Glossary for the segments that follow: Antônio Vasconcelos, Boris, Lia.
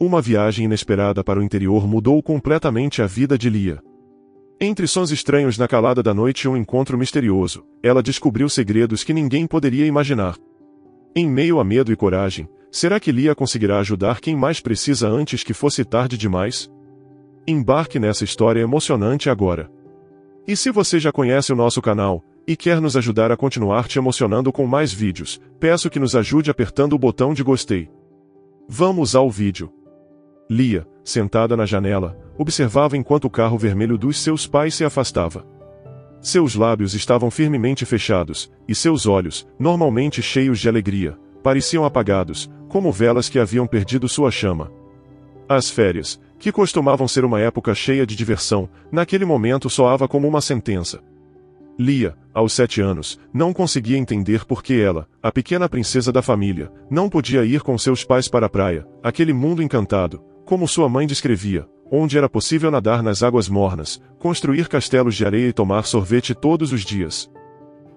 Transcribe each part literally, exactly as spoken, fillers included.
Uma viagem inesperada para o interior mudou completamente a vida de Lia. Entre sons estranhos na calada da noite e um encontro misterioso, ela descobriu segredos que ninguém poderia imaginar. Em meio a medo e coragem, será que Lia conseguirá ajudar quem mais precisa antes que fosse tarde demais? Embarque nessa história emocionante agora. E se você já conhece o nosso canal, e quer nos ajudar a continuar te emocionando com mais vídeos, peço que nos ajude apertando o botão de gostei. Vamos ao vídeo. Lia, sentada na janela, observava enquanto o carro vermelho dos seus pais se afastava. Seus lábios estavam firmemente fechados, e seus olhos, normalmente cheios de alegria, pareciam apagados, como velas que haviam perdido sua chama. As férias, que costumavam ser uma época cheia de diversão, naquele momento soava como uma sentença. Lia, aos sete anos, não conseguia entender por que ela, a pequena princesa da família, não podia ir com seus pais para a praia, aquele mundo encantado, como sua mãe descrevia, onde era possível nadar nas águas mornas, construir castelos de areia e tomar sorvete todos os dias.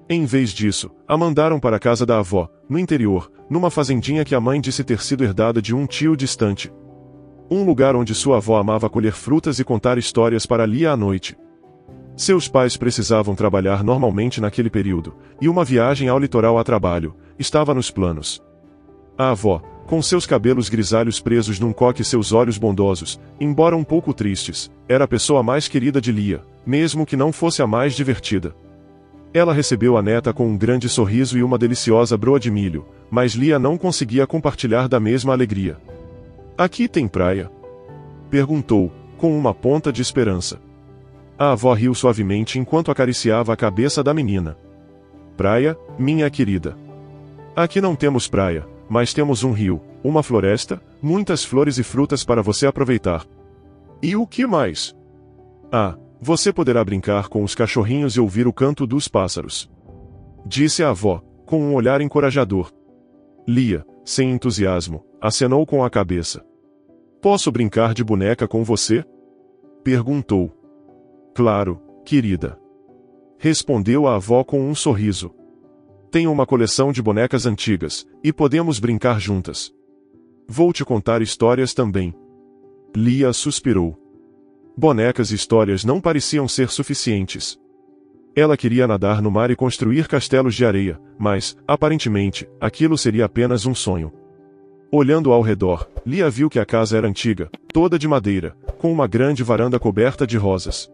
Em vez disso, a mandaram para a casa da avó, no interior, numa fazendinha que a mãe disse ter sido herdada de um tio distante. Um lugar onde sua avó amava colher frutas e contar histórias para Lia à noite. Seus pais precisavam trabalhar normalmente naquele período, e uma viagem ao litoral a trabalho estava nos planos. A avó, com seus cabelos grisalhos presos num coque e seus olhos bondosos, embora um pouco tristes, era a pessoa mais querida de Lia, mesmo que não fosse a mais divertida. Ela recebeu a neta com um grande sorriso e uma deliciosa broa de milho, mas Lia não conseguia compartilhar da mesma alegria. "Aqui tem praia?" perguntou, com uma ponta de esperança. A avó riu suavemente enquanto acariciava a cabeça da menina. "Praia, minha querida? Aqui não temos praia, mas temos um rio, uma floresta, muitas flores e frutas para você aproveitar." "E o que mais?" "Ah, você poderá brincar com os cachorrinhos e ouvir o canto dos pássaros", disse a avó, com um olhar encorajador. Lia, sem entusiasmo, acenou com a cabeça. "Posso brincar de boneca com você?" perguntou. "Claro, querida", respondeu a avó com um sorriso. "Tenho uma coleção de bonecas antigas, e podemos brincar juntas. Vou te contar histórias também." Lia suspirou. Bonecas e histórias não pareciam ser suficientes. Ela queria nadar no mar e construir castelos de areia, mas, aparentemente, aquilo seria apenas um sonho. Olhando ao redor, Lia viu que a casa era antiga, toda de madeira, com uma grande varanda coberta de rosas.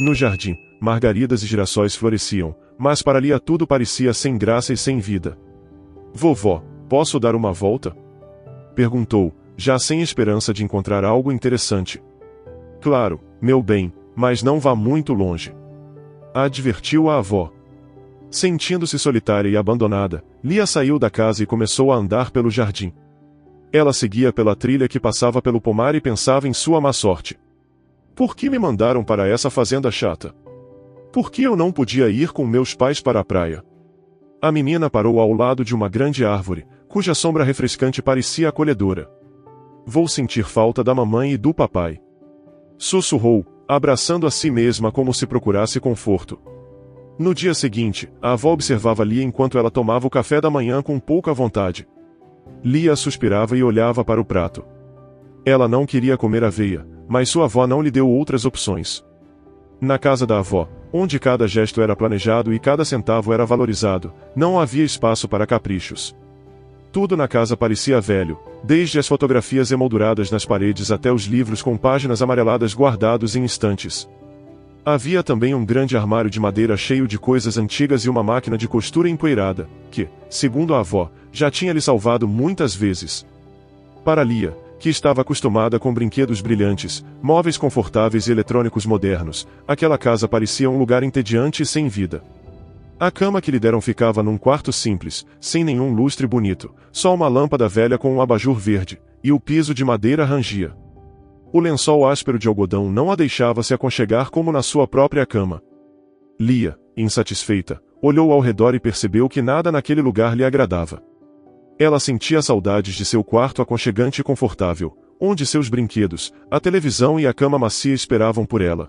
No jardim, margaridas e girassóis floresciam, mas para Lia tudo parecia sem graça e sem vida. "Vovó, posso dar uma volta?" perguntou, já sem esperança de encontrar algo interessante. "Claro, meu bem, mas não vá muito longe", advertiu a avó. Sentindo-se solitária e abandonada, Lia saiu da casa e começou a andar pelo jardim. Ela seguia pela trilha que passava pelo pomar e pensava em sua má sorte. "Por que me mandaram para essa fazenda chata? Por que eu não podia ir com meus pais para a praia?" A menina parou ao lado de uma grande árvore, cuja sombra refrescante parecia acolhedora. "Vou sentir falta da mamãe e do papai", sussurrou, abraçando a si mesma como se procurasse conforto. No dia seguinte, a avó observava Lia enquanto ela tomava o café da manhã com pouca vontade. Lia suspirava e olhava para o prato. Ela não queria comer aveia, mas sua avó não lhe deu outras opções. Na casa da avó, onde cada gesto era planejado e cada centavo era valorizado, não havia espaço para caprichos. Tudo na casa parecia velho, desde as fotografias emolduradas nas paredes até os livros com páginas amareladas guardados em estantes. Havia também um grande armário de madeira cheio de coisas antigas e uma máquina de costura empoeirada, que, segundo a avó, já tinha lhe salvado muitas vezes. Para Lia, que estava acostumada com brinquedos brilhantes, móveis confortáveis e eletrônicos modernos, aquela casa parecia um lugar entediante e sem vida. A cama que lhe deram ficava num quarto simples, sem nenhum lustre bonito, só uma lâmpada velha com um abajur verde, e o piso de madeira rangia. O lençol áspero de algodão não a deixava se aconchegar como na sua própria cama. Lia, insatisfeita, olhou ao redor e percebeu que nada naquele lugar lhe agradava. Ela sentia saudades de seu quarto aconchegante e confortável, onde seus brinquedos, a televisão e a cama macia esperavam por ela.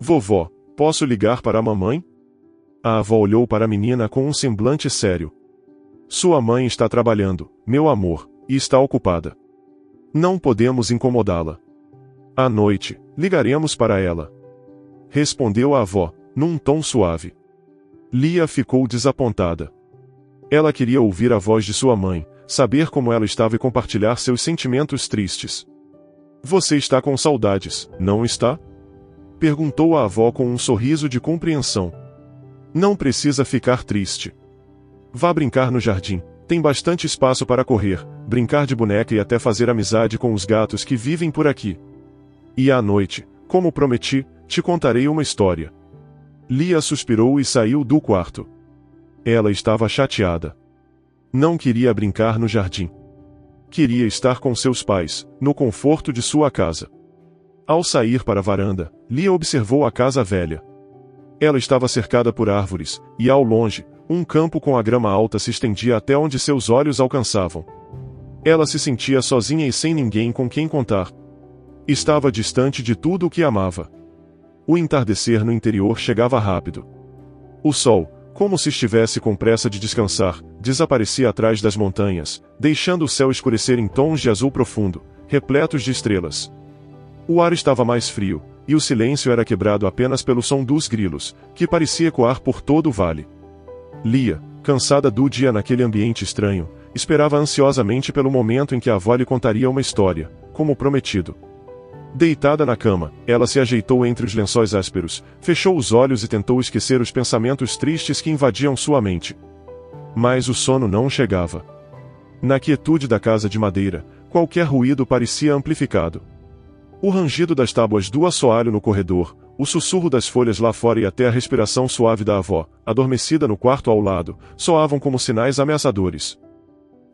"Vovó, posso ligar para a mamãe?" A avó olhou para a menina com um semblante sério. "Sua mãe está trabalhando, meu amor, e está ocupada. Não podemos incomodá-la. À noite, ligaremos para ela. Respondeu a avó, num tom suave. Lia ficou desapontada. Ela queria ouvir a voz de sua mãe, saber como ela estava e compartilhar seus sentimentos tristes. Você está com saudades, não está? Perguntou a avó com um sorriso de compreensão. Não precisa ficar triste. Vá brincar no jardim, tem bastante espaço para correr, brincar de boneca e até fazer amizade com os gatos que vivem por aqui. E à noite, como prometi, te contarei uma história. Lia suspirou e saiu do quarto. Ela estava chateada. Não queria brincar no jardim. Queria estar com seus pais, no conforto de sua casa. Ao sair para a varanda, Lia observou a casa velha. Ela estava cercada por árvores, e ao longe, um campo com a grama alta se estendia até onde seus olhos alcançavam. Ela se sentia sozinha e sem ninguém com quem contar. Estava distante de tudo o que amava. O entardecer no interior chegava rápido. O sol, como se estivesse com pressa de descansar, desaparecia atrás das montanhas, deixando o céu escurecer em tons de azul profundo, repletos de estrelas. O ar estava mais frio, e o silêncio era quebrado apenas pelo som dos grilos, que parecia ecoar por todo o vale. Lia, cansada do dia naquele ambiente estranho, esperava ansiosamente pelo momento em que a avó lhe contaria uma história, como prometido. Deitada na cama, ela se ajeitou entre os lençóis ásperos, fechou os olhos e tentou esquecer os pensamentos tristes que invadiam sua mente. Mas o sono não chegava. Na quietude da casa de madeira, qualquer ruído parecia amplificado. O rangido das tábuas do assoalho no corredor, o sussurro das folhas lá fora e até a respiração suave da avó, adormecida no quarto ao lado, soavam como sinais ameaçadores.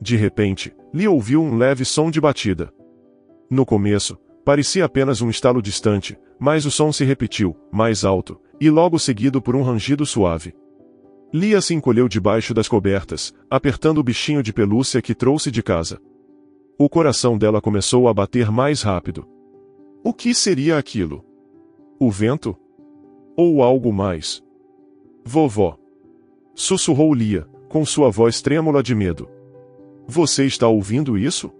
De repente, Lia ouviu um leve som de batida. No começo, parecia apenas um estalo distante, mas o som se repetiu, mais alto, e logo seguido por um rangido suave. Lia se encolheu debaixo das cobertas, apertando o bichinho de pelúcia que trouxe de casa. O coração dela começou a bater mais rápido. O que seria aquilo? O vento? Ou algo mais? Vovó! Sussurrou Lia, com sua voz trêmula de medo. Você está ouvindo isso?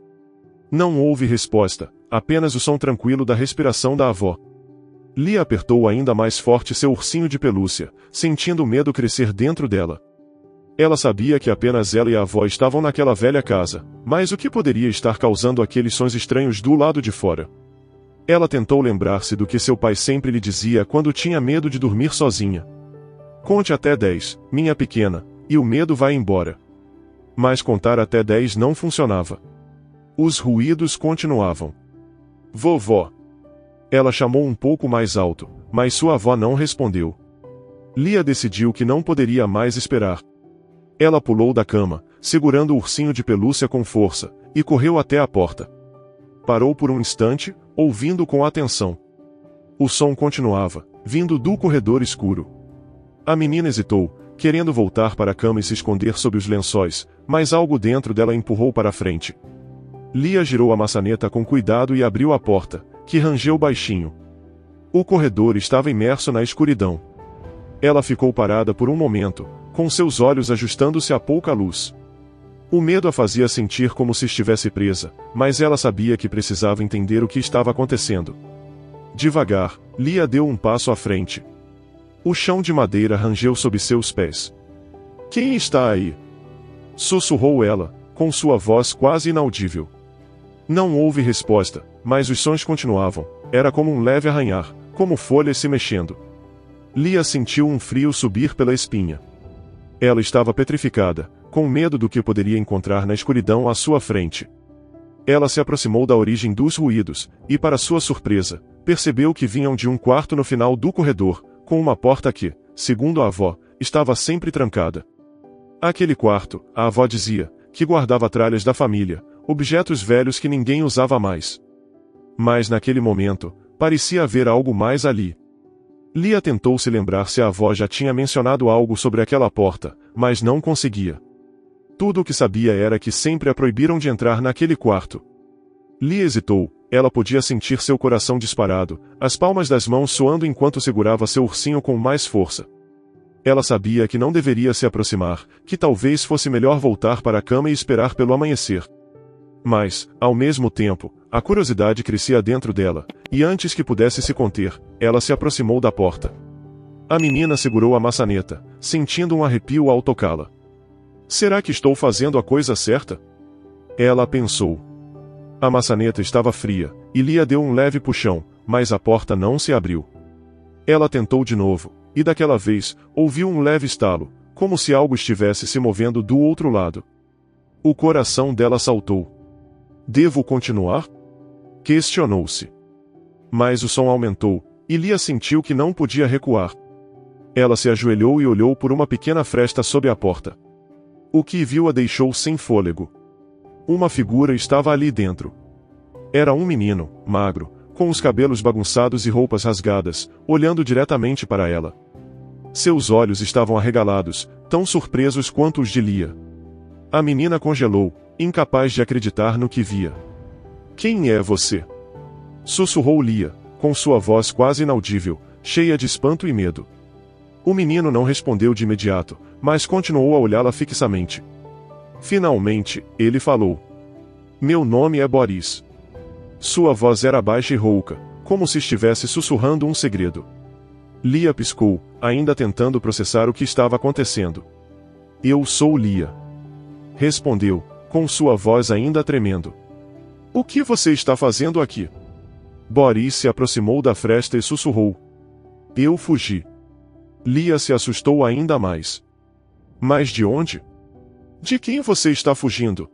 Não houve resposta. Apenas o som tranquilo da respiração da avó. Lia apertou ainda mais forte seu ursinho de pelúcia, sentindo o medo crescer dentro dela. Ela sabia que apenas ela e a avó estavam naquela velha casa, mas o que poderia estar causando aqueles sons estranhos do lado de fora? Ela tentou lembrar-se do que seu pai sempre lhe dizia quando tinha medo de dormir sozinha. Conte até dez, minha pequena, e o medo vai embora. Mas contar até dez não funcionava. Os ruídos continuavam. Vovó! Ela chamou um pouco mais alto, mas sua avó não respondeu. Lia decidiu que não poderia mais esperar. Ela pulou da cama, segurando o ursinho de pelúcia com força, e correu até a porta. Parou por um instante, ouvindo com atenção. O som continuava, vindo do corredor escuro. A menina hesitou, querendo voltar para a cama e se esconder sob os lençóis, mas algo dentro dela a empurrou para a frente. Lia girou a maçaneta com cuidado e abriu a porta, que rangeu baixinho. O corredor estava imerso na escuridão. Ela ficou parada por um momento, com seus olhos ajustando-se à pouca luz. O medo a fazia sentir como se estivesse presa, mas ela sabia que precisava entender o que estava acontecendo. Devagar, Lia deu um passo à frente. O chão de madeira rangeu sob seus pés. — Quem está aí? — sussurrou ela, com sua voz quase inaudível. Não houve resposta, mas os sons continuavam, era como um leve arranhar, como folhas se mexendo. Lia sentiu um frio subir pela espinha. Ela estava petrificada, com medo do que poderia encontrar na escuridão à sua frente. Ela se aproximou da origem dos ruídos, e para sua surpresa, percebeu que vinham de um quarto no final do corredor, com uma porta que, segundo a avó, estava sempre trancada. Aquele quarto, a avó dizia, que guardava tralhas da família, objetos velhos que ninguém usava mais. Mas naquele momento, parecia haver algo mais ali. Lia tentou se lembrar se a avó já tinha mencionado algo sobre aquela porta, mas não conseguia. Tudo o que sabia era que sempre a proibiram de entrar naquele quarto. Lia hesitou, ela podia sentir seu coração disparado, as palmas das mãos suando enquanto segurava seu ursinho com mais força. Ela sabia que não deveria se aproximar, que talvez fosse melhor voltar para a cama e esperar pelo amanhecer. Mas, ao mesmo tempo, a curiosidade crescia dentro dela, e antes que pudesse se conter, ela se aproximou da porta. A menina segurou a maçaneta, sentindo um arrepio ao tocá-la. Será que estou fazendo a coisa certa? Ela pensou. A maçaneta estava fria, e Lia deu um leve puxão, mas a porta não se abriu. Ela tentou de novo, e daquela vez, ouviu um leve estalo, como se algo estivesse se movendo do outro lado. O coração dela saltou. Devo continuar? Questionou-se. Mas o som aumentou, e Lia sentiu que não podia recuar. Ela se ajoelhou e olhou por uma pequena fresta sob a porta. O que viu a deixou sem fôlego. Uma figura estava ali dentro. Era um menino, magro, com os cabelos bagunçados e roupas rasgadas, olhando diretamente para ela. Seus olhos estavam arregalados, tão surpresos quanto os de Lia. A menina congelou, incapaz de acreditar no que via. Quem é você? Sussurrou Lia, com sua voz quase inaudível, cheia de espanto e medo. O menino não respondeu de imediato, mas continuou a olhá-la fixamente. Finalmente, ele falou. Meu nome é Boris. Sua voz era baixa e rouca, como se estivesse sussurrando um segredo. Lia piscou, ainda tentando processar o que estava acontecendo. Eu sou Lia. Respondeu, com sua voz ainda tremendo. O que você está fazendo aqui? Boris se aproximou da fresta e sussurrou. Eu fugi. Lia se assustou ainda mais. Mas de onde? De quem você está fugindo?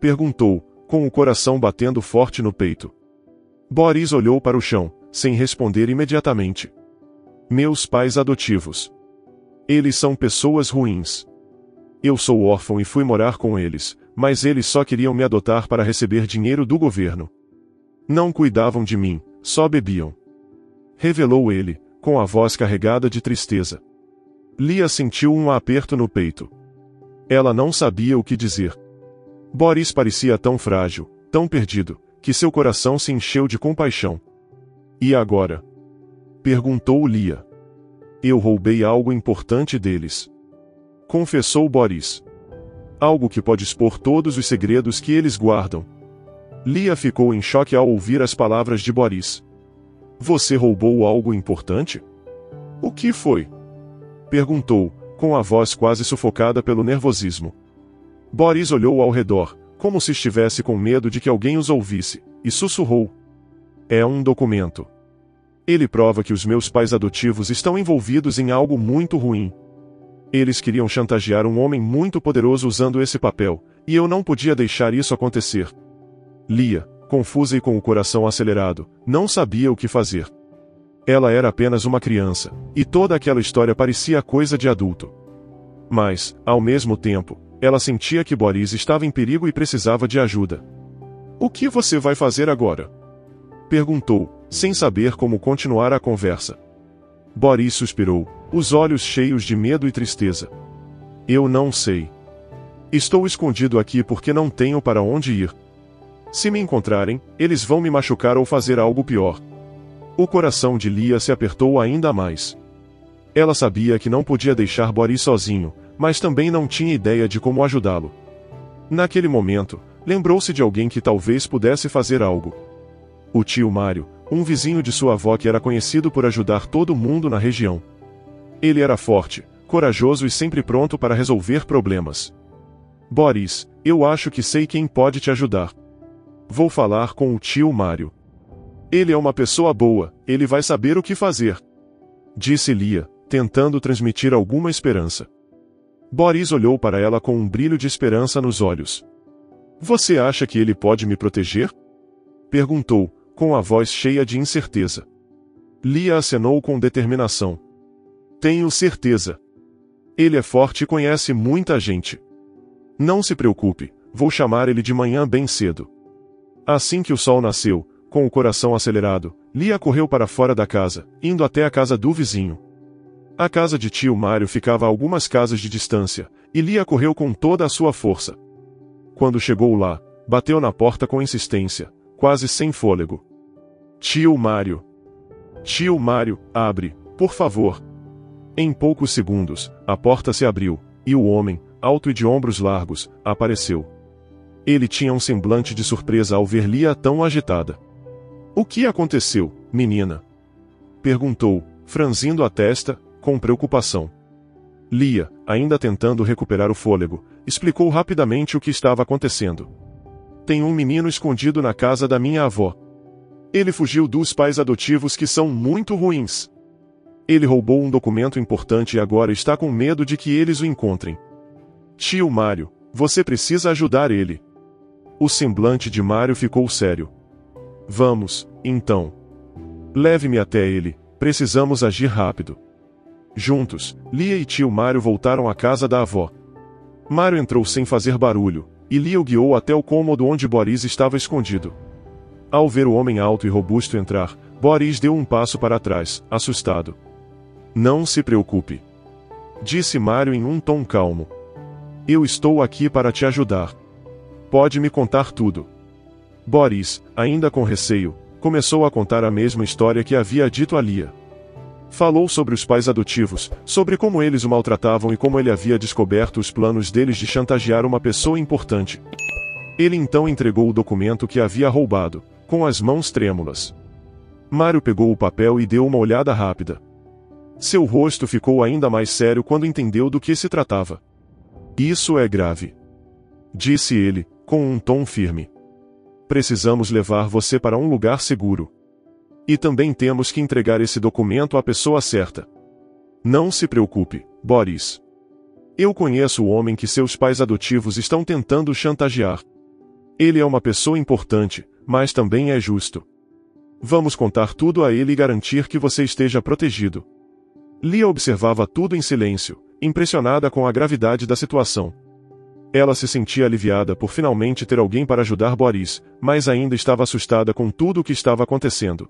Perguntou, com o coração batendo forte no peito. Boris olhou para o chão, sem responder imediatamente. Meus pais adotivos. Eles são pessoas ruins. Eu sou órfão e fui morar com eles, mas eles só queriam me adotar para receber dinheiro do governo. Não cuidavam de mim, só bebiam. Revelou ele, com a voz carregada de tristeza. Lia sentiu um aperto no peito. Ela não sabia o que dizer. Boris parecia tão frágil, tão perdido, que seu coração se encheu de compaixão. E agora? Perguntou Lia. Eu roubei algo importante deles. Confessou Boris. Algo que pode expor todos os segredos que eles guardam. Lia ficou em choque ao ouvir as palavras de Boris. Você roubou algo importante? O que foi? Perguntou, com a voz quase sufocada pelo nervosismo. Boris olhou ao redor, como se estivesse com medo de que alguém os ouvisse, e sussurrou. É um documento. Ele prova que os meus pais adotivos estão envolvidos em algo muito ruim. Eles queriam chantagear um homem muito poderoso usando esse papel, e eu não podia deixar isso acontecer. Lia, confusa e com o coração acelerado, não sabia o que fazer. Ela era apenas uma criança, e toda aquela história parecia coisa de adulto. Mas, ao mesmo tempo, ela sentia que Boris estava em perigo e precisava de ajuda. O que você vai fazer agora? Perguntou, sem saber como continuar a conversa. Boris suspirou, os olhos cheios de medo e tristeza. Eu não sei. Estou escondido aqui porque não tenho para onde ir. Se me encontrarem, eles vão me machucar ou fazer algo pior. O coração de Lia se apertou ainda mais. Ela sabia que não podia deixar Boris sozinho, mas também não tinha ideia de como ajudá-lo. Naquele momento, lembrou-se de alguém que talvez pudesse fazer algo. O tio Mário, um vizinho de sua avó que era conhecido por ajudar todo mundo na região. Ele era forte, corajoso e sempre pronto para resolver problemas. Boris, eu acho que sei quem pode te ajudar. Vou falar com o tio Mário. Ele é uma pessoa boa, ele vai saber o que fazer. Disse Lia, tentando transmitir alguma esperança. Boris olhou para ela com um brilho de esperança nos olhos. Você acha que ele pode me proteger? Perguntou, com a voz cheia de incerteza. Lia acenou com determinação. Tenho certeza. Ele é forte e conhece muita gente. Não se preocupe, vou chamar ele de manhã bem cedo. Assim que o sol nasceu, com o coração acelerado, Lia correu para fora da casa, indo até a casa do vizinho. A casa de tio Mário ficava a algumas casas de distância, e Lia correu com toda a sua força. Quando chegou lá, bateu na porta com insistência, quase sem fôlego. Tio Mário! Tio Mário, abre, por favor! Em poucos segundos, a porta se abriu, e o homem, alto e de ombros largos, apareceu. Ele tinha um semblante de surpresa ao ver Lia tão agitada. — O que aconteceu, menina? Perguntou, franzindo a testa, com preocupação. Lia, ainda tentando recuperar o fôlego, explicou rapidamente o que estava acontecendo. — Tem um menino escondido na casa da minha avó. Ele fugiu dos pais adotivos, que são muito ruins. Ele roubou um documento importante e agora está com medo de que eles o encontrem. Tio Mário, você precisa ajudar ele. O semblante de Mário ficou sério. Vamos, então. Leve-me até ele, precisamos agir rápido. Juntos, Lia e tio Mário voltaram à casa da avó. Mário entrou sem fazer barulho, e Lia o guiou até o cômodo onde Boris estava escondido. Ao ver o homem alto e robusto entrar, Boris deu um passo para trás, assustado. Não se preocupe, disse Mário em um tom calmo. Eu estou aqui para te ajudar. Pode me contar tudo. Boris, ainda com receio, começou a contar a mesma história que havia dito a Lia. Falou sobre os pais adotivos, sobre como eles o maltratavam e como ele havia descoberto os planos deles de chantagear uma pessoa importante. Ele então entregou o documento que havia roubado, com as mãos trêmulas. Mário pegou o papel e deu uma olhada rápida. Seu rosto ficou ainda mais sério quando entendeu do que se tratava. Isso é grave, disse ele, com um tom firme. Precisamos levar você para um lugar seguro. E também temos que entregar esse documento à pessoa certa. Não se preocupe, Boris. Eu conheço o homem que seus pais adotivos estão tentando chantagear. Ele é uma pessoa importante, mas também é justo. Vamos contar tudo a ele e garantir que você esteja protegido. Lia observava tudo em silêncio, impressionada com a gravidade da situação. Ela se sentia aliviada por finalmente ter alguém para ajudar Boris, mas ainda estava assustada com tudo o que estava acontecendo.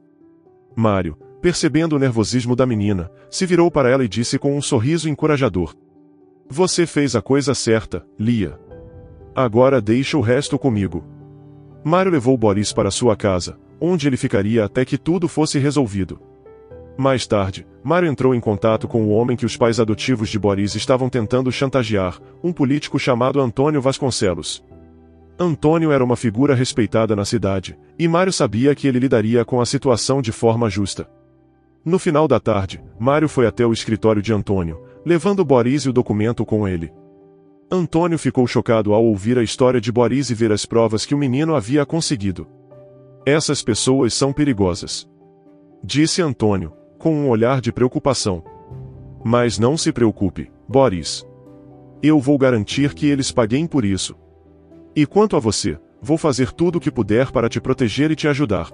Mário, percebendo o nervosismo da menina, se virou para ela e disse com um sorriso encorajador. Você fez a coisa certa, Lia. Agora deixa o resto comigo. Mário levou Boris para sua casa, onde ele ficaria até que tudo fosse resolvido. Mais tarde, Mário entrou em contato com o homem que os pais adotivos de Boris estavam tentando chantagear, um político chamado Antônio Vasconcelos. Antônio era uma figura respeitada na cidade, e Mário sabia que ele lidaria com a situação de forma justa. No final da tarde, Mário foi até o escritório de Antônio, levando Boris e o documento com ele. Antônio ficou chocado ao ouvir a história de Boris e ver as provas que o menino havia conseguido. Essas pessoas são perigosas, disse Antônio, com um olhar de preocupação. Mas não se preocupe, Boris. Eu vou garantir que eles paguem por isso. E quanto a você, vou fazer tudo o que puder para te proteger e te ajudar.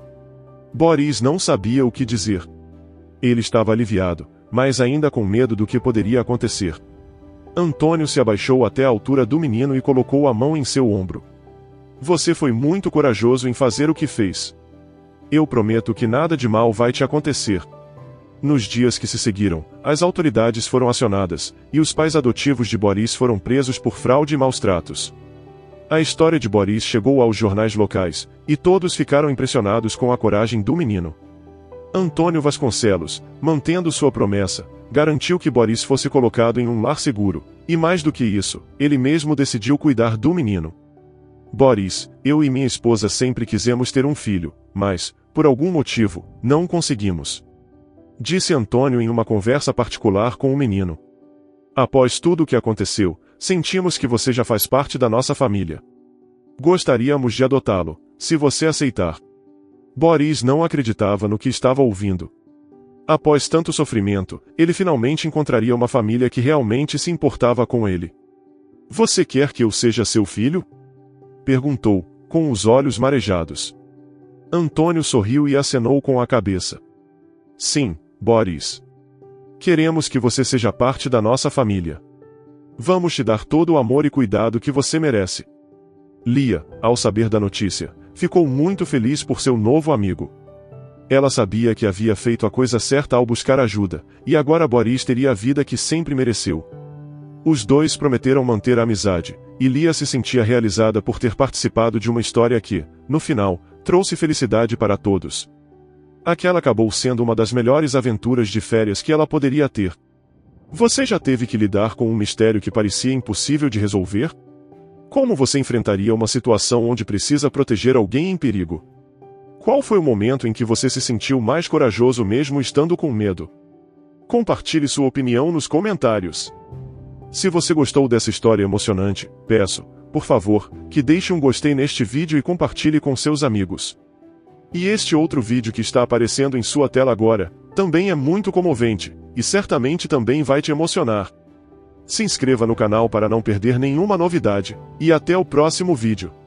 Boris não sabia o que dizer. Ele estava aliviado, mas ainda com medo do que poderia acontecer. Antônio se abaixou até a altura do menino e colocou a mão em seu ombro. Você foi muito corajoso em fazer o que fez. Eu prometo que nada de mal vai te acontecer. Nos dias que se seguiram, as autoridades foram acionadas, e os pais adotivos de Boris foram presos por fraude e maus tratos. A história de Boris chegou aos jornais locais, e todos ficaram impressionados com a coragem do menino. Antônio Vasconcelos, mantendo sua promessa, garantiu que Boris fosse colocado em um lar seguro, e mais do que isso, ele mesmo decidiu cuidar do menino. Boris, eu e minha esposa sempre quisemos ter um filho, mas, por algum motivo, não conseguimos, disse Antônio em uma conversa particular com o menino. Após tudo o que aconteceu, sentimos que você já faz parte da nossa família. Gostaríamos de adotá-lo, se você aceitar. Boris não acreditava no que estava ouvindo. Após tanto sofrimento, ele finalmente encontraria uma família que realmente se importava com ele. Você quer que eu seja seu filho? Perguntou, com os olhos marejados. Antônio sorriu e acenou com a cabeça. Sim, Boris. Queremos que você seja parte da nossa família. Vamos te dar todo o amor e cuidado que você merece. Lia, ao saber da notícia, ficou muito feliz por seu novo amigo. Ela sabia que havia feito a coisa certa ao buscar ajuda, e agora Boris teria a vida que sempre mereceu. Os dois prometeram manter a amizade, e Lia se sentia realizada por ter participado de uma história que, no final, trouxe felicidade para todos. Aquela acabou sendo uma das melhores aventuras de férias que ela poderia ter. Você já teve que lidar com um mistério que parecia impossível de resolver? Como você enfrentaria uma situação onde precisa proteger alguém em perigo? Qual foi o momento em que você se sentiu mais corajoso mesmo estando com medo? Compartilhe sua opinião nos comentários. Se você gostou dessa história emocionante, peço, por favor, que deixe um gostei neste vídeo e compartilhe com seus amigos. E este outro vídeo que está aparecendo em sua tela agora, também é muito comovente, e certamente também vai te emocionar. Se inscreva no canal para não perder nenhuma novidade, e até o próximo vídeo.